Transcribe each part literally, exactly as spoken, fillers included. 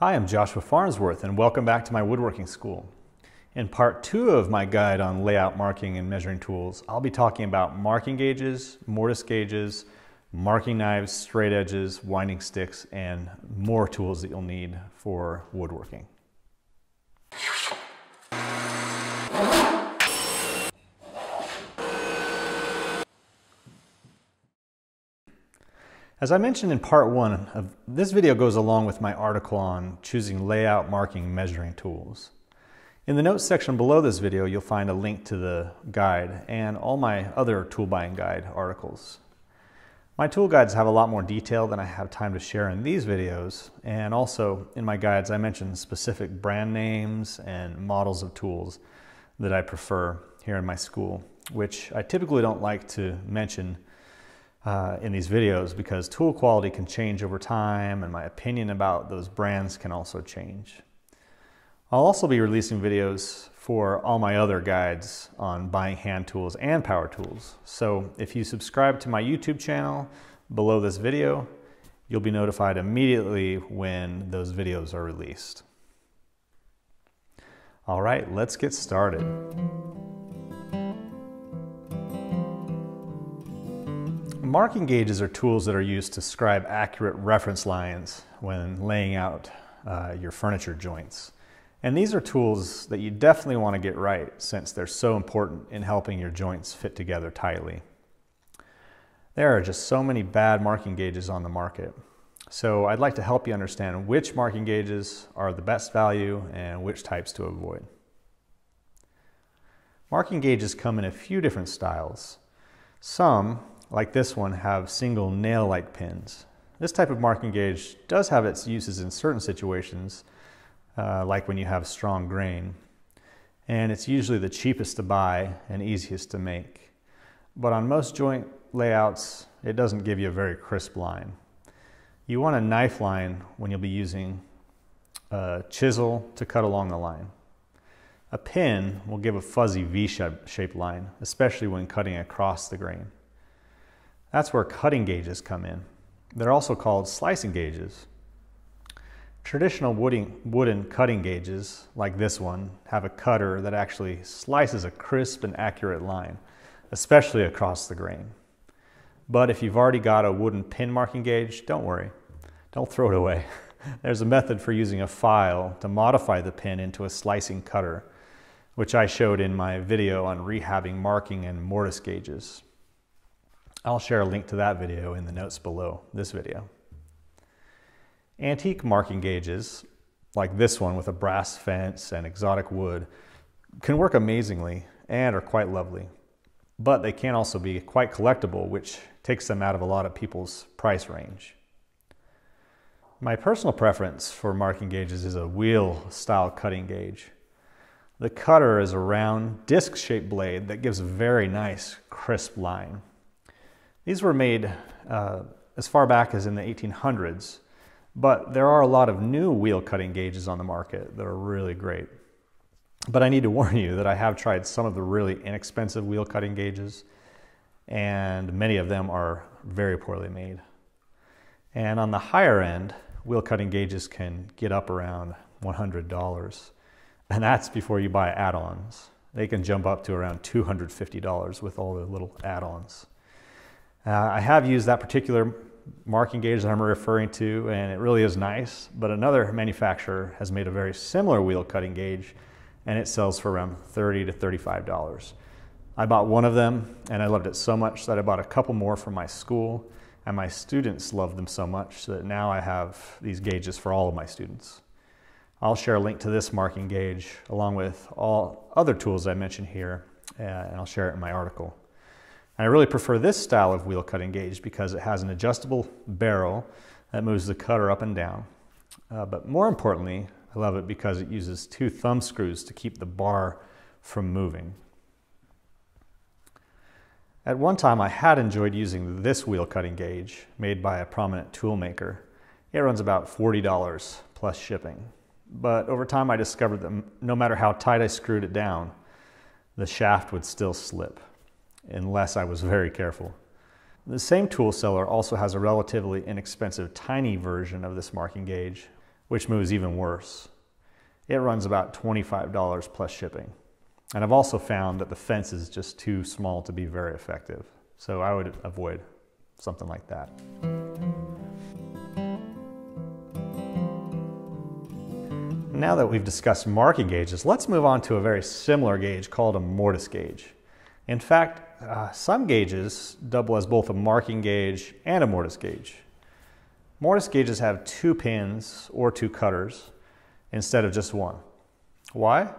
Hi, I'm Joshua Farnsworth and welcome back to my woodworking school. In part two of my guide on layout marking and measuring tools, I'll be talking about marking gauges, mortise gauges, marking knives, straight edges, winding sticks, and more tools that you'll need for woodworking. As I mentioned in part one, of this video goes along with my article on choosing layout, marking, measuring tools. In the notes section below this video, you'll find a link to the guide and all my other tool buying guide articles. My tool guides have a lot more detail than I have time to share in these videos, and also in my guides I mention specific brand names and models of tools that I prefer here in my school, which I typically don't like to mention Uh, in these videos because tool quality can change over time and my opinion about those brands can also change. I'll also be releasing videos for all my other guides on buying hand tools and power tools. So if you subscribe to my YouTube channel below this video, you'll be notified immediately when those videos are released. All right, let's get started. Marking gauges are tools that are used to scribe accurate reference lines when laying out uh, your furniture joints. And these are tools that you definitely want to get right since they're so important in helping your joints fit together tightly. There are just so many bad marking gauges on the market. So I'd like to help you understand which marking gauges are the best value and which types to avoid. Marking gauges come in a few different styles. Some, like this one, have single nail-like pins. This type of marking gauge does have its uses in certain situations, uh, like when you have strong grain. And it's usually the cheapest to buy and easiest to make. But on most joint layouts, it doesn't give you a very crisp line. You want a knife line when you'll be using a chisel to cut along the line. A pin will give a fuzzy V-shaped line, especially when cutting across the grain. That's where cutting gauges come in. They're also called slicing gauges. Traditional wooden cutting gauges, like this one, have a cutter that actually slices a crisp and accurate line, especially across the grain. But if you've already got a wooden pin marking gauge, don't worry. Don't throw it away. There's a method for using a file to modify the pin into a slicing cutter, which I showed in my video on rehabbing marking and mortise gauges. I'll share a link to that video in the notes below this video. Antique marking gauges, like this one with a brass fence and exotic wood, can work amazingly and are quite lovely, but they can also be quite collectible, which takes them out of a lot of people's price range. My personal preference for marking gauges is a wheel-style cutting gauge. The cutter is a round, disc-shaped blade that gives a very nice, crisp line. These were made uh, as far back as in the eighteen hundreds, but there are a lot of new wheel cutting gauges on the market that are really great. But I need to warn you that I have tried some of the really inexpensive wheel cutting gauges, and many of them are very poorly made. And on the higher end, wheel cutting gauges can get up around one hundred dollars, and that's before you buy add-ons. They can jump up to around two hundred fifty dollars with all the little add-ons. Uh, I have used that particular marking gauge that I'm referring to, and it really is nice, but another manufacturer has made a very similar wheel cutting gauge, and it sells for around thirty to thirty-five dollars. I bought one of them, and I loved it so much that I bought a couple more for my school, and my students loved them so much that now I have these gauges for all of my students. I'll share a link to this marking gauge along with all other tools I mentioned here, and I'll share it in my article. I really prefer this style of wheel cutting gauge because it has an adjustable barrel that moves the cutter up and down. Uh, but more importantly, I love it because it uses two thumb screws to keep the bar from moving. At one time, I had enjoyed using this wheel cutting gauge made by a prominent tool maker. It runs about forty dollars plus shipping. But over time, I discovered that no matter how tight I screwed it down, the shaft would still slip, unless I was very careful. The same tool seller also has a relatively inexpensive tiny version of this marking gauge, which moves even worse. It runs about twenty-five dollars plus shipping. And I've also found that the fence is just too small to be very effective. So I would avoid something like that. Now that we've discussed marking gauges, let's move on to a very similar gauge called a mortise gauge. In fact, uh, some gauges double as both a marking gauge and a mortise gauge. Mortise gauges have two pins or two cutters instead of just one. Why?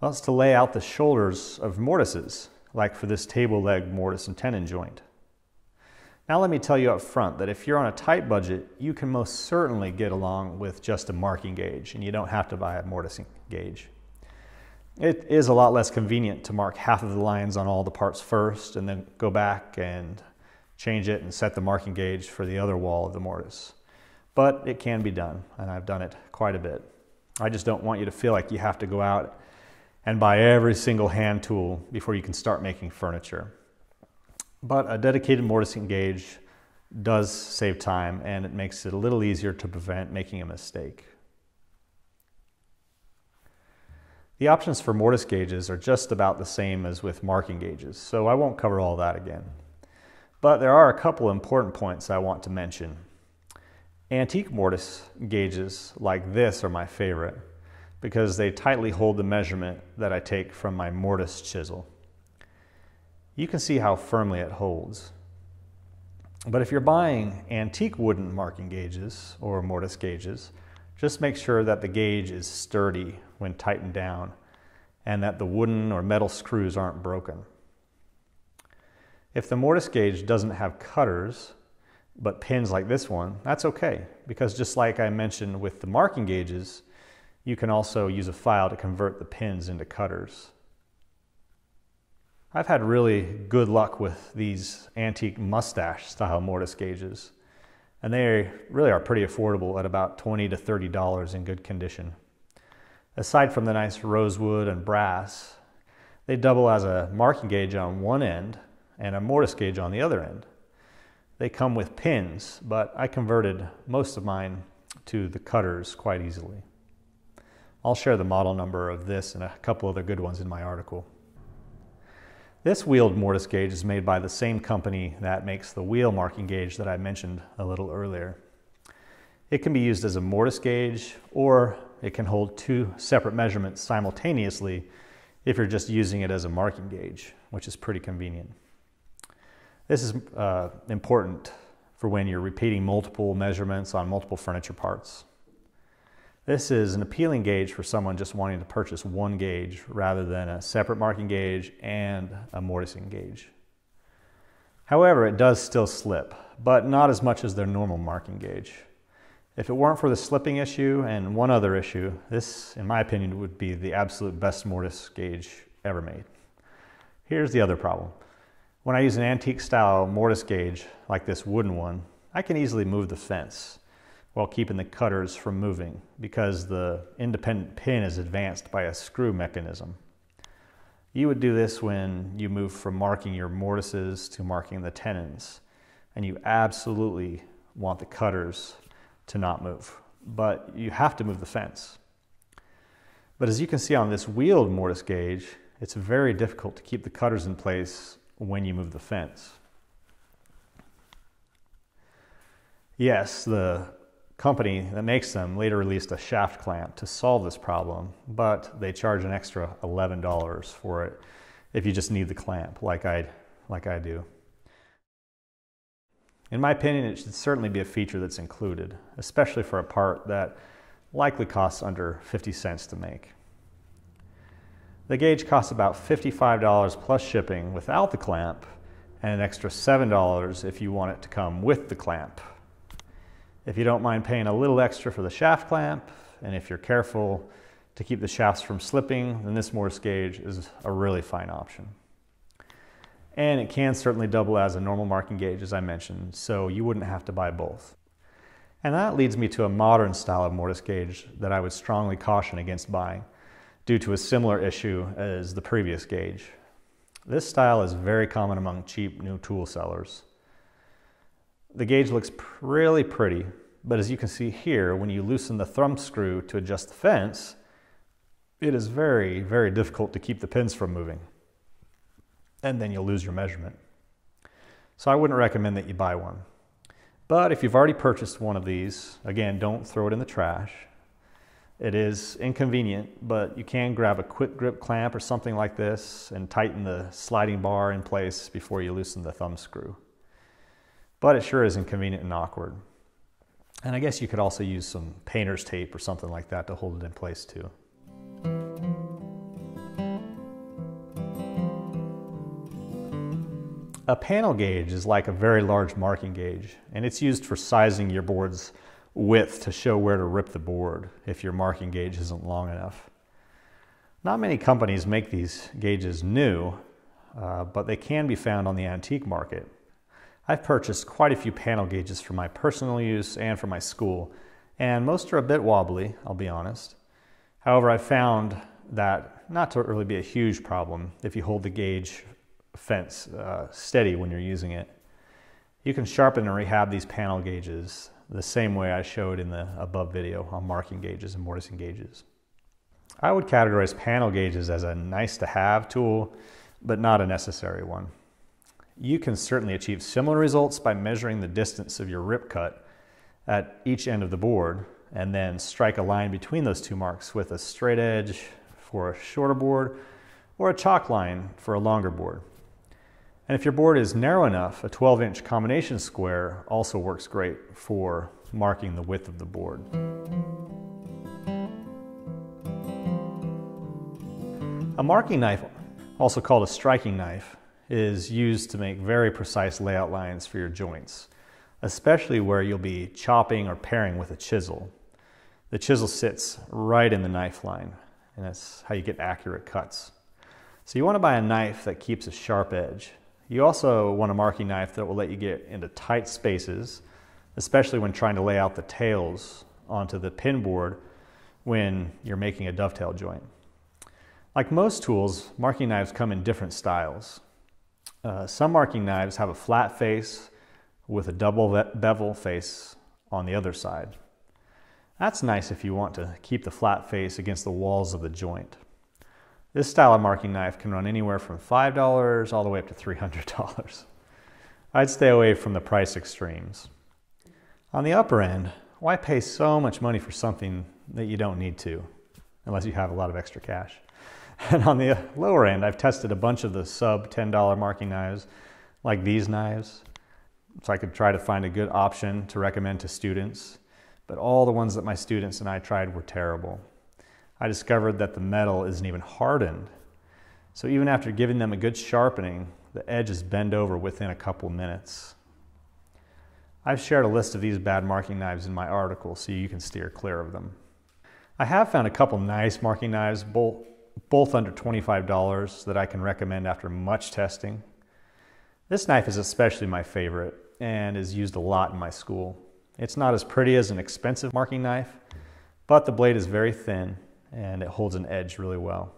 Well, it's to lay out the shoulders of mortises, like for this table leg mortise and tenon joint. Now let me tell you up front that if you're on a tight budget, you can most certainly get along with just a marking gauge and you don't have to buy a mortising gauge. It is a lot less convenient to mark half of the lines on all the parts first and then go back and change it and set the marking gauge for the other wall of the mortise. But it can be done, and I've done it quite a bit. I just don't want you to feel like you have to go out and buy every single hand tool before you can start making furniture. But a dedicated mortising gauge does save time, and it makes it a little easier to prevent making a mistake. The options for mortise gauges are just about the same as with marking gauges, so I won't cover all that again. But there are a couple important points I want to mention. Antique mortise gauges like this are my favorite because they tightly hold the measurement that I take from my mortise chisel. You can see how firmly it holds. But if you're buying antique wooden marking gauges or mortise gauges, just make sure that the gauge is sturdy when tightened down and that the wooden or metal screws aren't broken. If the mortise gauge doesn't have cutters, but pins like this one, that's okay, because just like I mentioned with the marking gauges, you can also use a file to convert the pins into cutters. I've had really good luck with these antique mustache style mortise gauges, and they really are pretty affordable at about twenty to thirty dollars in good condition. Aside from the nice rosewood and brass, they double as a marking gauge on one end and a mortise gauge on the other end. They come with pins, but I converted most of mine to the cutters quite easily. I'll share the model number of this and a couple other good ones in my article. This wheeled mortise gauge is made by the same company that makes the wheel marking gauge that I mentioned a little earlier. It can be used as a mortise gauge, or it can hold two separate measurements simultaneously if you're just using it as a marking gauge, which is pretty convenient. This is uh, important for when you're repeating multiple measurements on multiple furniture parts. This is an appealing gauge for someone just wanting to purchase one gauge rather than a separate marking gauge and a mortising gauge. However, it does still slip, but not as much as their normal marking gauge. If it weren't for the slipping issue and one other issue, this, in my opinion, would be the absolute best mortise gauge ever made. Here's the other problem. When I use an antique style mortise gauge, like this wooden one, I can easily move the fence while keeping the cutters from moving because the independent pin is advanced by a screw mechanism. You would do this when you move from marking your mortises to marking the tenons, and you absolutely want the cutters to not move, but you have to move the fence. But as you can see on this wheeled mortise gauge, it's very difficult to keep the cutters in place when you move the fence. Yes, the company that makes them later released a shaft clamp to solve this problem, but they charge an extra eleven dollars for it if you just need the clamp like I, like I do. In my opinion, it should certainly be a feature that's included, especially for a part that likely costs under fifty cents to make. The gauge costs about fifty-five dollars plus shipping without the clamp and an extra seven dollars if you want it to come with the clamp. If you don't mind paying a little extra for the shaft clamp, and if you're careful to keep the shafts from slipping, then this mortise gauge is a really fine option. And it can certainly double as a normal marking gauge, as I mentioned, so you wouldn't have to buy both. And that leads me to a modern style of mortise gauge that I would strongly caution against buying due to a similar issue as the previous gauge. This style is very common among cheap new tool sellers. The gauge looks really pretty, But as you can see here, when you loosen the thumb screw to adjust the fence, it is very, very difficult to keep the pins from moving. And then you'll lose your measurement. So I wouldn't recommend that you buy one. But if you've already purchased one of these, again, don't throw it in the trash. It is inconvenient, but you can grab a quick grip clamp or something like this and tighten the sliding bar in place before you loosen the thumb screw. But it sure is inconvenient and awkward. And I guess you could also use some painter's tape or something like that to hold it in place too. A panel gauge is like a very large marking gauge, and it's used for sizing your board's width to show where to rip the board if your marking gauge isn't long enough. Not many companies make these gauges new, uh, but they can be found on the antique market. I've purchased quite a few panel gauges for my personal use and for my school, and most are a bit wobbly, I'll be honest. However, I've found that not to really be a huge problem if you hold the gauge fence uh, steady when you're using it. You can sharpen and rehab these panel gauges the same way I showed in the above video on marking gauges and mortising gauges. I would categorize panel gauges as a nice to have tool, but not a necessary one. You can certainly achieve similar results by measuring the distance of your rip cut at each end of the board and then strike a line between those two marks with a straight edge for a shorter board or a chalk line for a longer board. And if your board is narrow enough, a twelve inch combination square also works great for marking the width of the board. A marking knife, also called a striking knife, is used to make very precise layout lines for your joints, especially where you'll be chopping or paring with a chisel. The chisel sits right in the knife line, and that's how you get accurate cuts. So you want to buy a knife that keeps a sharp edge. You also want a marking knife that will let you get into tight spaces, especially when trying to lay out the tails onto the pin board when you're making a dovetail joint. Like most tools, marking knives come in different styles. Uh, some marking knives have a flat face with a double bevel face on the other side. That's nice if you want to keep the flat face against the walls of the joint. This style of marking knife can run anywhere from five dollars all the way up to three hundred dollars. I'd stay away from the price extremes. On the upper end, why pay so much money for something that you don't need to, unless you have a lot of extra cash? And on the lower end, I've tested a bunch of the sub ten dollar marking knives, like these knives, so I could try to find a good option to recommend to students. But all the ones that my students and I tried were terrible. I discovered that the metal isn't even hardened. So even after giving them a good sharpening, the edges bend over within a couple minutes. I've shared a list of these bad marking knives in my article, so you can steer clear of them. I have found a couple nice marking knives, both both under twenty-five dollars, that I can recommend after much testing. This knife is especially my favorite and is used a lot in my school. It's not as pretty as an expensive marking knife, but the blade is very thin and it holds an edge really well.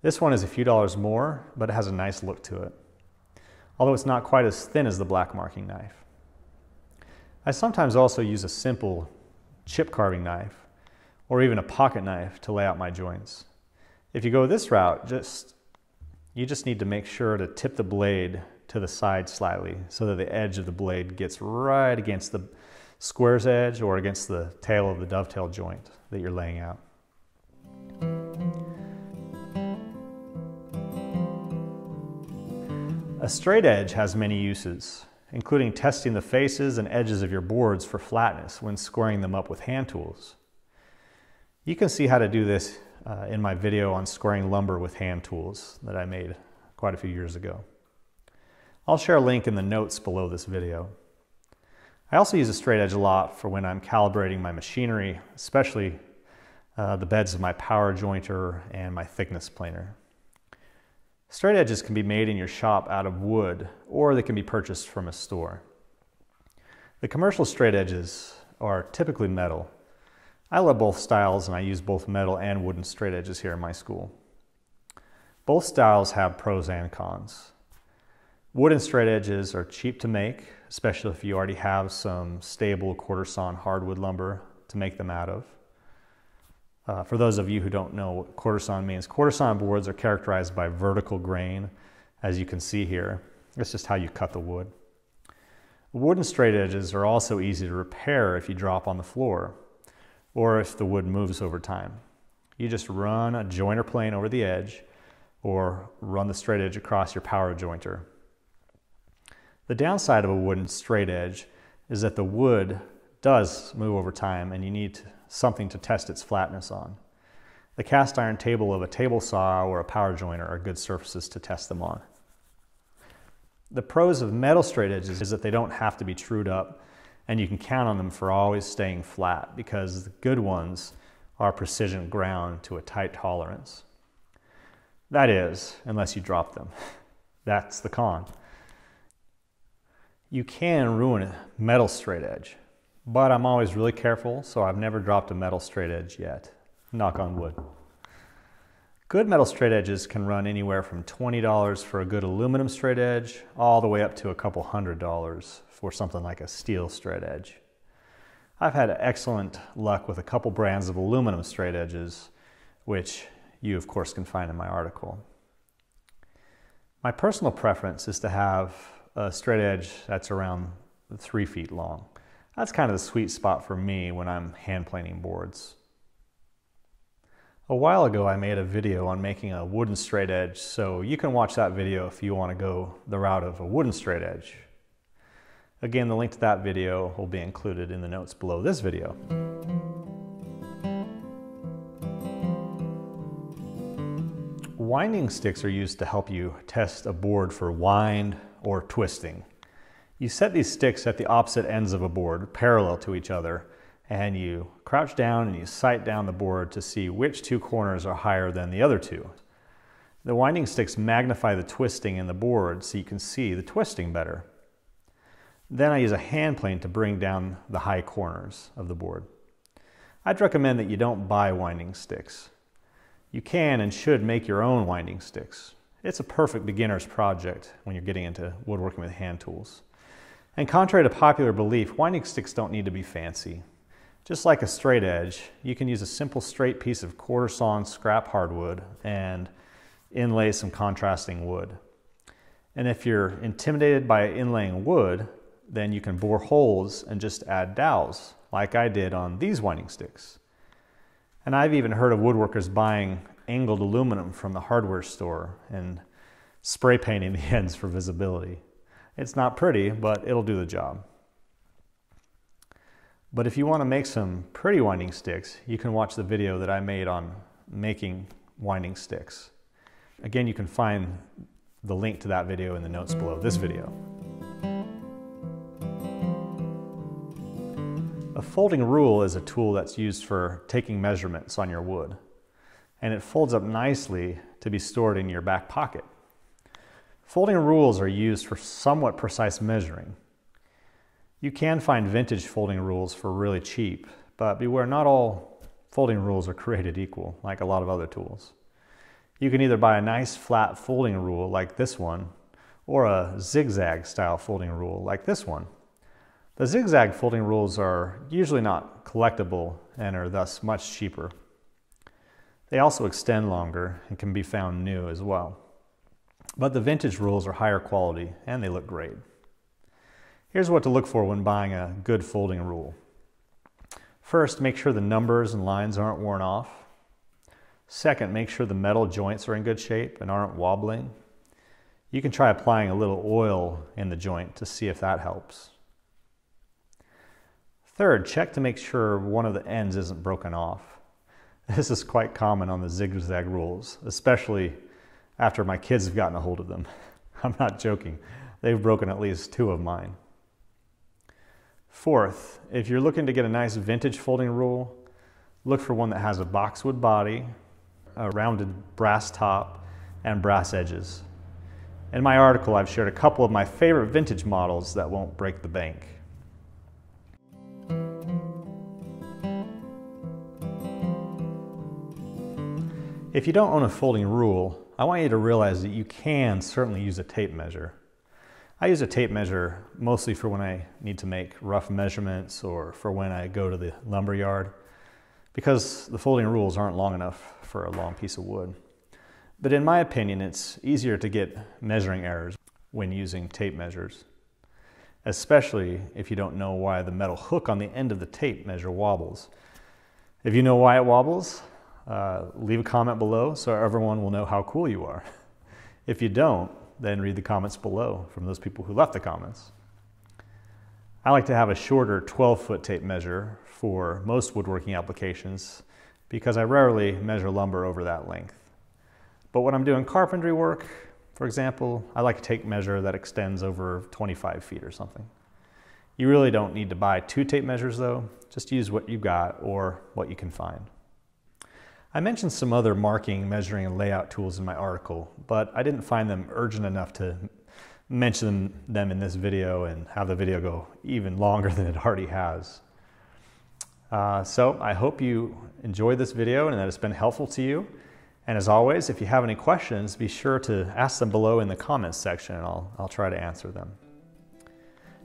This one is a few dollars more, but it has a nice look to it, although it's not quite as thin as the black marking knife. I sometimes also use a simple chip carving knife or even a pocket knife to lay out my joints. If you go this route, just, you just need to make sure to tip the blade to the side slightly so that the edge of the blade gets right against the square's edge or against the tail of the dovetail joint that you're laying out. A straight edge has many uses, including testing the faces and edges of your boards for flatness when squaring them up with hand tools. You can see how to do this Uh, in my video on squaring lumber with hand tools that I made quite a few years ago. I'll share a link in the notes below this video. I also use a straight edge a lot for when I'm calibrating my machinery, especially uh, the beds of my power jointer and my thickness planer. Straight edges can be made in your shop out of wood, or they can be purchased from a store. The commercial straight edges are typically metal. I love both styles, and I use both metal and wooden straight edges here in my school. Both styles have pros and cons. Wooden straight edges are cheap to make, especially if you already have some stable quarter sawn hardwood lumber to make them out of. Uh, for those of you who don't know what quarter sawn means, quarter sawn boards are characterized by vertical grain, as you can see here. That's just how you cut the wood. Wooden straight edges are also easy to repair if you drop on the floor or if the wood moves over time. You just run a jointer plane over the edge or run the straight edge across your power jointer. The downside of a wooden straight edge is that the wood does move over time and you need something to test its flatness on. The cast iron table of a table saw or a power jointer are good surfaces to test them on. The pros of metal straight edges is that they don't have to be trued up and you can count on them for always staying flat because the good ones are precision ground to a tight tolerance. That is, unless you drop them. That's the con. You can ruin a metal straight edge, but I'm always really careful, so I've never dropped a metal straight edge yet. Knock on wood. Good metal straight edges can run anywhere from twenty dollars for a good aluminum straight edge all the way up to a couple hundred dollars for something like a steel straight edge. I've had excellent luck with a couple brands of aluminum straight edges, which you of course can find in my article. My personal preference is to have a straight edge that's around three feet long. That's kind of the sweet spot for me when I'm hand planing boards. A while ago I made a video on making a wooden straight edge, so you can watch that video if you want to go the route of a wooden straight edge. Again, the link to that video will be included in the notes below this video. Winding sticks are used to help you test a board for wind or twisting. You set these sticks at the opposite ends of a board, parallel to each other, and you crouch down and you sight down the board to see which two corners are higher than the other two. The winding sticks magnify the twisting in the board so you can see the twisting better. Then I use a hand plane to bring down the high corners of the board. I'd recommend that you don't buy winding sticks. You can and should make your own winding sticks. It's a perfect beginner's project when you're getting into woodworking with hand tools. And contrary to popular belief, winding sticks don't need to be fancy. Just like a straight edge, you can use a simple straight piece of quarter sawn scrap hardwood and inlay some contrasting wood. And if you're intimidated by inlaying wood, then you can bore holes and just add dowels, like I did on these winding sticks. And I've even heard of woodworkers buying angled aluminum from the hardware store and spray painting the ends for visibility. It's not pretty, but it'll do the job. But if you want to make some pretty winding sticks, you can watch the video that I made on making winding sticks. Again, you can find the link to that video in the notes below this video. A folding rule is a tool that's used for taking measurements on your wood, and it folds up nicely to be stored in your back pocket. Folding rules are used for somewhat precise measuring. You can find vintage folding rules for really cheap, but beware, not all folding rules are created equal, like a lot of other tools. You can either buy a nice flat folding rule like this one, or a zigzag style folding rule like this one. The zigzag folding rules are usually not collectible and are thus much cheaper. They also extend longer and can be found new as well. But the vintage rules are higher quality and they look great. Here's what to look for when buying a good folding rule. First, make sure the numbers and lines aren't worn off. Second, make sure the metal joints are in good shape and aren't wobbling. You can try applying a little oil in the joint to see if that helps. Third, check to make sure one of the ends isn't broken off. This is quite common on the zigzag rules, especially after my kids have gotten a hold of them. I'm not joking. They've broken at least two of mine. Fourth, if you're looking to get a nice vintage folding rule, look for one that has a boxwood body, a rounded brass top, and brass edges. In my article, I've shared a couple of my favorite vintage models that won't break the bank. If you don't own a folding rule, I want you to realize that you can certainly use a tape measure. I use a tape measure mostly for when I need to make rough measurements or for when I go to the lumber yard, because the folding rules aren't long enough for a long piece of wood. But in my opinion, it's easier to get measuring errors when using tape measures, especially if you don't know why the metal hook on the end of the tape measure wobbles. If you know why it wobbles, uh, leave a comment below so everyone will know how cool you are. If you don't, then read the comments below from those people who left the comments. I like to have a shorter twelve foot tape measure for most woodworking applications because I rarely measure lumber over that length. But when I'm doing carpentry work, for example, I like a tape measure that extends over twenty-five feet or something. You really don't need to buy two tape measures though, just use what you've got or what you can find. I mentioned some other marking, measuring, and layout tools in my article, but I didn't find them urgent enough to mention them in this video and have the video go even longer than it already has. Uh, so I hope you enjoyed this video and that it's been helpful to you. And as always, if you have any questions, be sure to ask them below in the comments section and I'll, I'll try to answer them.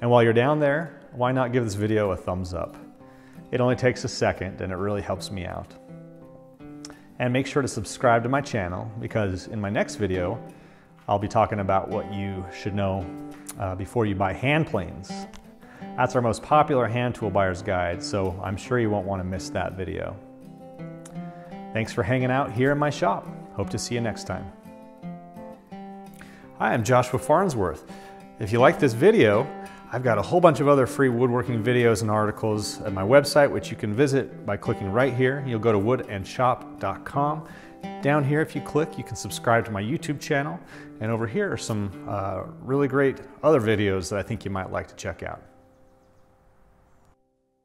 And while you're down there, why not give this video a thumbs up? It only takes a second and it really helps me out. And make sure to subscribe to my channel, because in my next video, I'll be talking about what you should know uh, before you buy hand planes. That's our most popular hand tool buyer's guide, so I'm sure you won't want to miss that video. Thanks for hanging out here in my shop. Hope to see you next time. Hi, I'm Joshua Farnsworth. If you like this video, I've got a whole bunch of other free woodworking videos and articles at my website, which you can visit by clicking right here. You'll go to wood and shop dot com. Down here, if you click, you can subscribe to my YouTube channel. And over here are some uh, really great other videos that I think you might like to check out.